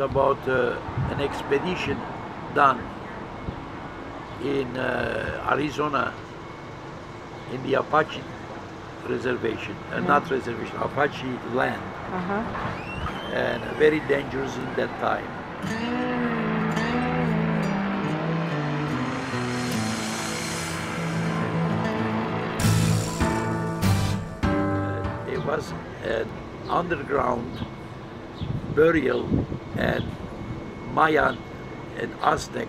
It's about an expedition done in Arizona, in the Apache reservation, not reservation, Apache land, and very dangerous in that time. It was an underground burial, and Mayan and Aztec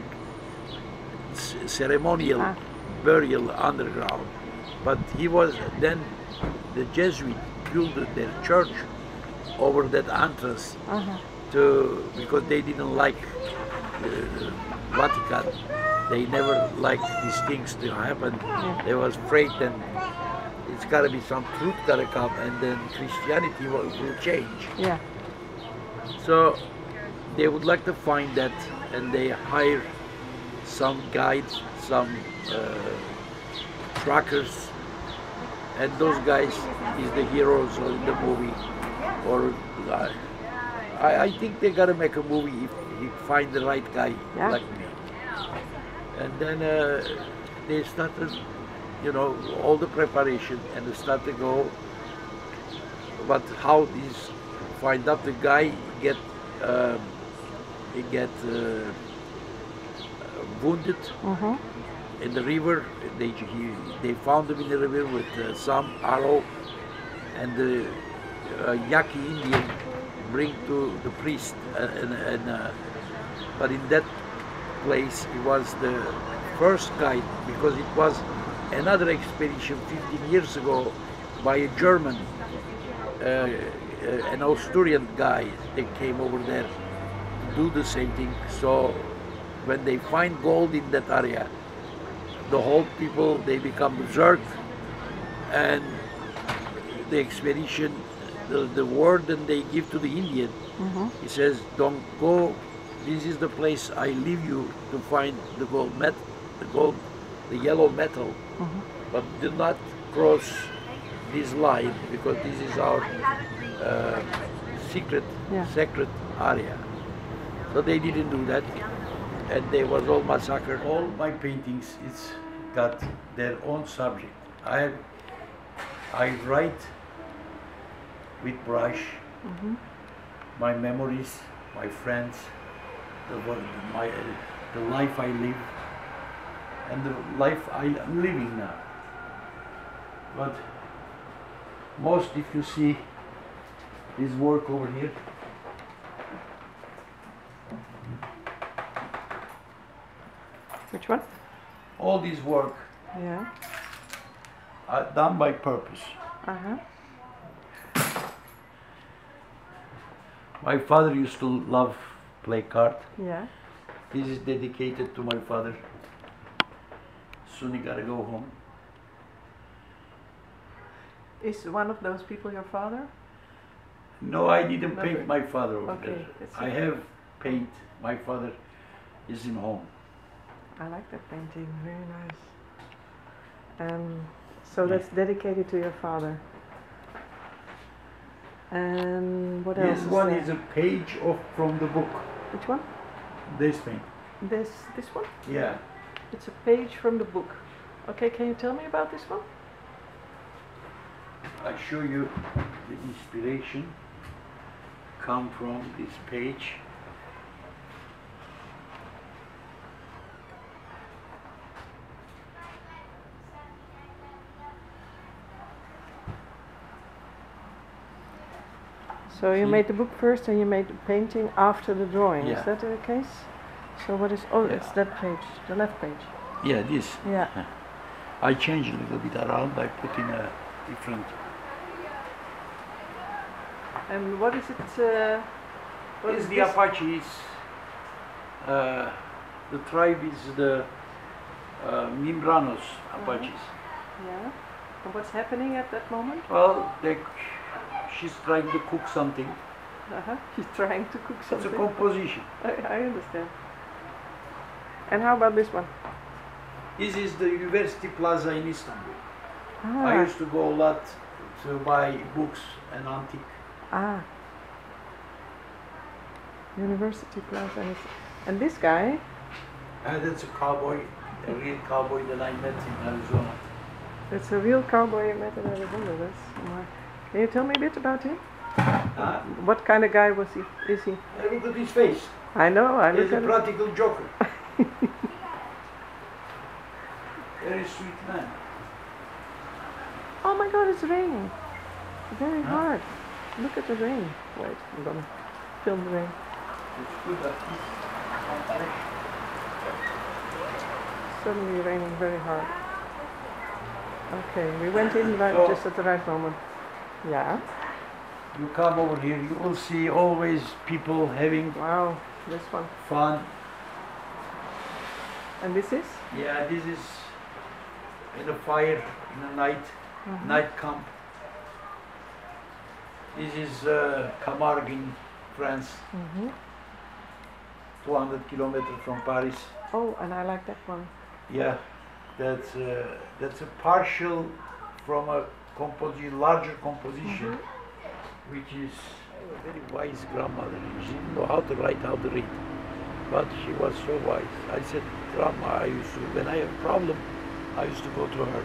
ceremonial burial underground. But he was then, the Jesuit built their church over that entrance because they didn't like Vatican. They never liked these things to happen. Yeah. They was afraid that it's got to be some truth got to come, and then Christianity will change. Yeah. So they would like to find that, and they hire some guides, some truckers, and those guys is the heroes in the movie. Or I think they gotta make a movie if you find the right guy like me. And then they started, you know, all the preparation, and they started to go. But how these find out the guy get wounded in the river. They found him in the river with some arrow, and the Yaqui Indian bring to the priest, but in that place he was the first guide, because it was another expedition 15 years ago by a German, an Asturian guy. They came over there to do the same thing. So when they find gold in that area, the whole people, they become berserk, and the expedition, the word that they give to the Indian, he says, don't go, this is the place I leave you to find the gold, the yellow metal, but do not cross this line, because this is our sacred area. So they didn't do that, and they was all massacred. All my paintings, it's got their own subject. I write with brush, my memories, my friends, the life I live, and the life I'm living now. But most, if you see this work over here, which one? All this work, are done by purpose. My father used to love play card. This is dedicated to my father. Soon he gotta go home. Is one of those people your father? No, I didn't paint my father over there. I have paint. My father is in home. I like that painting, very nice. So that's dedicated to your father. And what else? This one is a page from the book. Which one? This thing. This one? Yeah. It's a page from the book. Okay, can you tell me about this one? I show you the inspiration come from this page. So you made the book first, and you made the painting after the drawing, is that the case? So what is, it's that page, the left page. Yeah, this. Yeah. I changed a little bit around by putting a different... And what is it? What is the Apaches. The tribe is the Mimbranos Apaches. Yeah. And what's happening at that moment? Well, she's trying to cook something. She's trying to cook something. It's a composition. I understand. And how about this one? This is the University Plaza in Istanbul. I used to go a lot to buy books and antique. university class, and this guy. That's a cowboy, a real cowboy that I met in Arizona. That's a real cowboy I met in Arizona. Can you tell me a bit about him? What kind of guy was he? Is he? I look at his face. I know. He's a practical joker. Very sweet man. Oh my God! It's raining. Very hard. Look at the rain. Wait, I'm gonna film the rain. It's good that it's suddenly raining very hard. Okay, we went in right, so just at the right moment. Yeah. You come over here, you will see always people having fun. And this is? Yeah, this is in a fire, in a night, night camp. This is Camargue in France, 200 kilometers from Paris. Oh, and I like that one. Yeah, that's a partial from a larger composition. Which is a very wise grandmother. She didn't know how to write, how to read. But she was so wise. I said, Grandma, when I have a problem, I used to go to her.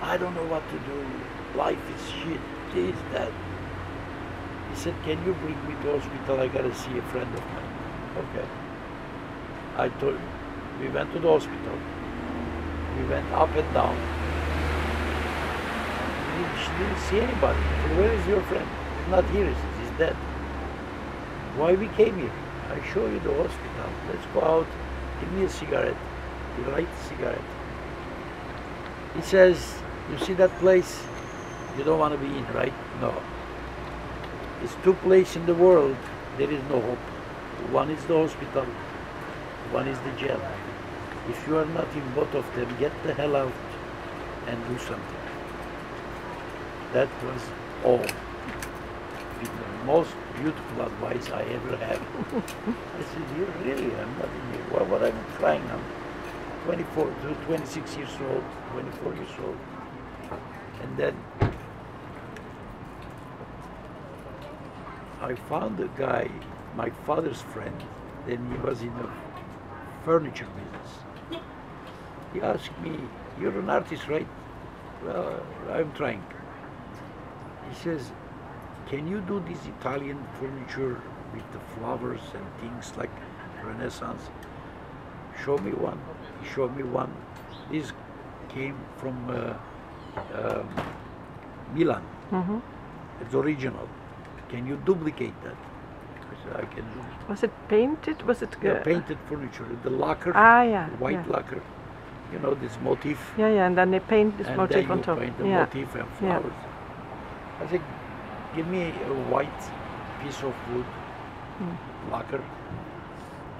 I don't know what to do. Life is shit, this, that. He said, can you bring me to hospital? I gotta see a friend of mine. Okay. I told him, we went to the hospital. We went up and down. She didn't see anybody. Where is your friend? He's not here. He's dead. Why we came here? I show you the hospital. Let's go out. Give me a cigarette. He lights a cigarette. He says, you see that place? You don't want to be in, right? No. It's two places in the world. There is no hope. One is the hospital. One is the jail. If you are not in both of them, get the hell out and do something. That was all. The most beautiful advice I ever had. I said, you really, I'm not in here. What I'm trying now, 24 to 26 years old, 24 years old. And then I found a guy, my father's friend, then he was in the furniture business. He asked me, you're an artist, right? Well, I'm trying. He says, can you do this Italian furniture with the flowers and things like Renaissance? Show me one. He showed me one. This came from Milan. It's original. Can you duplicate that? I said, I can do it. Was it painted? Was it good? Yeah, painted furniture. The lacquer, white lacquer. You know, this motif. Yeah, yeah, and then they paint this motif on top. Paint the motif and flowers. Yeah. I said, give me a white piece of wood, lacquer.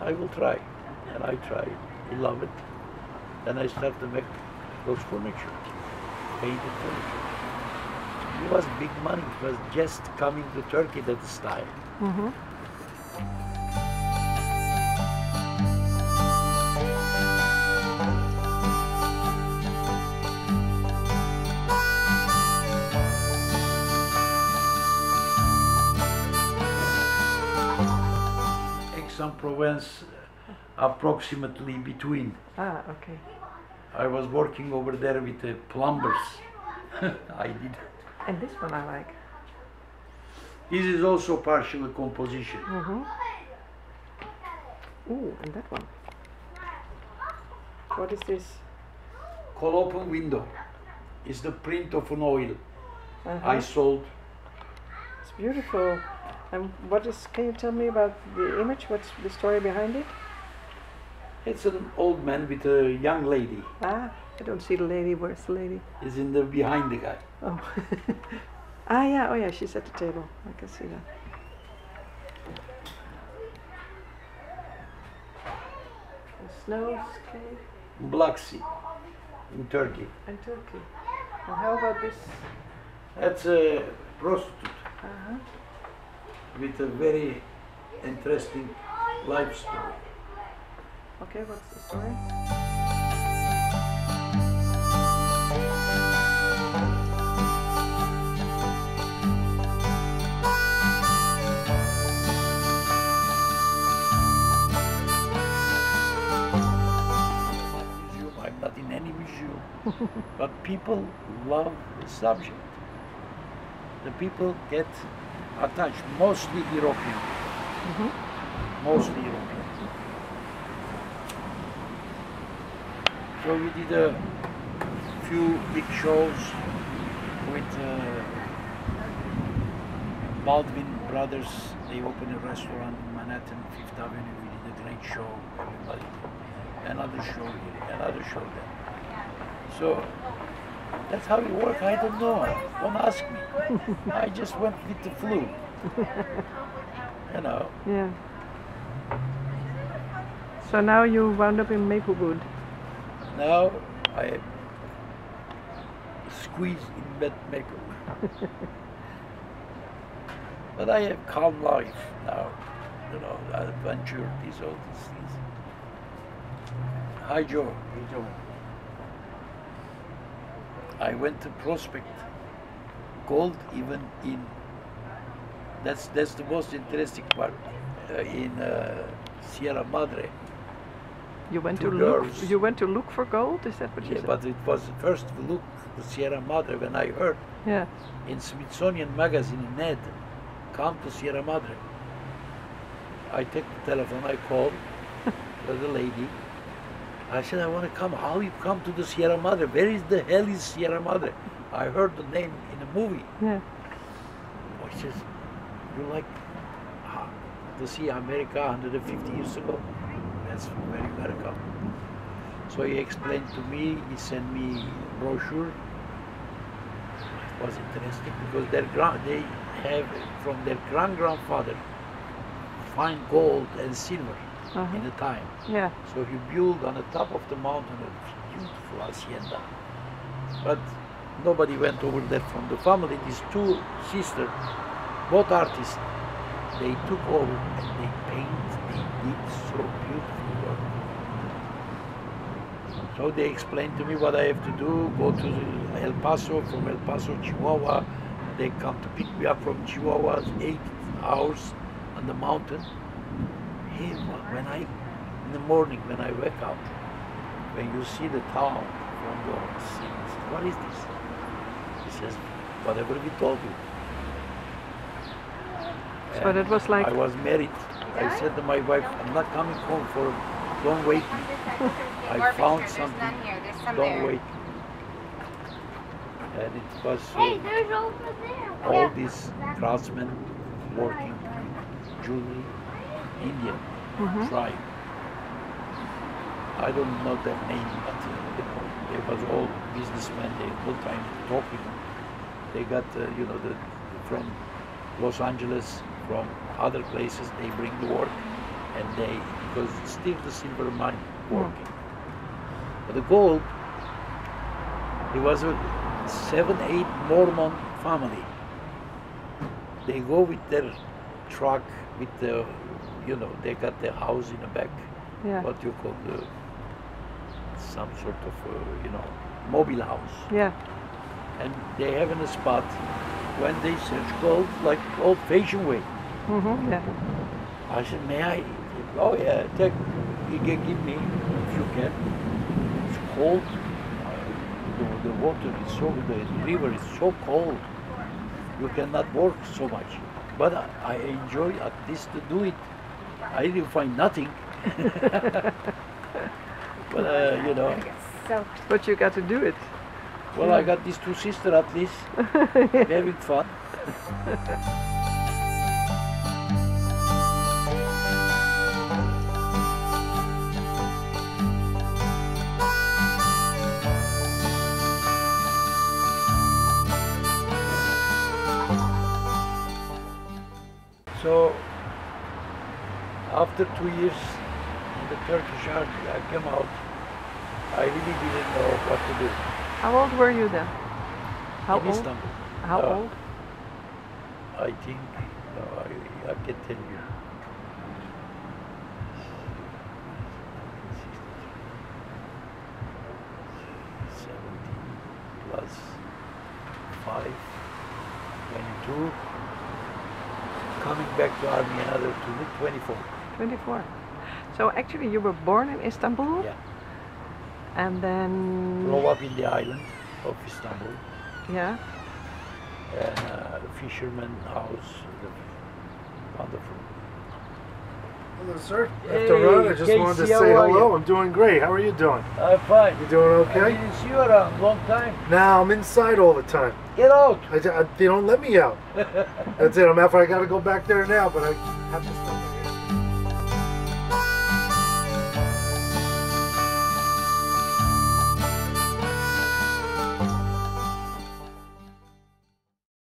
I will try. And I tried. He loved it. Then I started to make those furniture, painted furniture. It was big money. It was just coming to Turkey, that style. Provence, approximately between. Okay. I was working over there with the plumbers. I did. And this one I like. This is also partial composition. Ooh, and that one. What is this? Open window. It's the print of an oil. I sold. It's beautiful. And what is, can you tell me about the image? What's the story behind it? It's an old man with a young lady. I don't see the lady. Where's the lady? It's in the behind the guy. Oh. Oh yeah, she's at the table. I can see that. The snowscape. Black Sea, in Turkey. In Turkey. And how about this? That's a prostitute. With a very interesting life story. Okay, what's the story? But people love the subject. The people get attached, mostly European. Mm-hmm. Mostly European. So we did a few big shows with Baldwin Brothers. They opened a restaurant in Manhattan, Fifth Avenue. We did a great show. Everybody. Another show here, another show there. So that's how you work. I don't know. Don't ask me. I just went with the flu. You know. Yeah. So now you wound up in Maplewood. Now I squeeze in bed Maplewood. But I have calm life now, you know, adventure, these all these things. Hi Joe. Hey Joe. I went to prospect gold even in, that's the most interesting part, in Sierra Madre. You went to look. You went to look for gold. Is that what you said? Yeah, but it was the first look to Sierra Madre when I heard. Yeah. In Smithsonian magazine, in Ned, come to Sierra Madre. I take the telephone. I called the lady. I said, I want to come. How you come to the Sierra Madre? Where is the hell is Sierra Madre? I heard the name in a movie. Yeah. I says, you like to see America 150 years ago? That's very welcome. So he explained to me, he sent me a brochure. It was interesting because they have from their grandfather find gold and silver in the time. Yeah. So he built on the top of the mountain a beautiful hacienda. But nobody went over there from the family. These two sisters, both artists, they took over and they painted. They did so beautiful. So they explained to me what I have to do, go to El Paso, from El Paso, Chihuahua. They come to pick me up from Chihuahua, 8 hours on the mountain. Hey, when I, in the morning, when I wake up, when you see the town, you go and see, what is this? He says, whatever we told you. So and it was like... I was married. I said to my wife, I'm not coming home for, don't wait me. I found something, don't wait. And it was all these craftsmen working, jewelry, Indian tribe. I don't know their name, but they was all businessmen, they full time talking. They got, you know, from Los Angeles, from other places, they bring the work and they, because it's still the silver mine working. But the gold, it was a 7-8 Mormon family. They go with their truck, with the, you know, they got their house in the back, what you call the, some sort of, you know, mobile house. Yeah. And they have in a spot when they search gold, like old-fashioned way. Mm-hmm, yeah. I said, may I? Oh yeah, take, you can give me if you can. It's cold. The water is so, the river is so cold. You cannot work so much. But I enjoy at least to do it. I didn't find nothing. But you know. But you got to do it. Well, I got these two sisters at least. Having fun. So, after 2 years in the Turkish army, I came out. I really didn't know what to do. How old were you then? How in old? Istanbul. How old? I think, I can tell you. Army another 24. So actually you were born in Istanbul? Yeah. And then... Grow up in the island of Istanbul. Yeah. And the fisherman house, wonderful. Hello, sir. Hey, after all, I just wanted to say hello. I'm doing great. How are you doing? I'm fine. You doing okay? I didn't see you around a long time. Nah, I'm inside all the time. Get out. They don't let me out. That's it. I'm after. I got to go back there now, but I have to stop.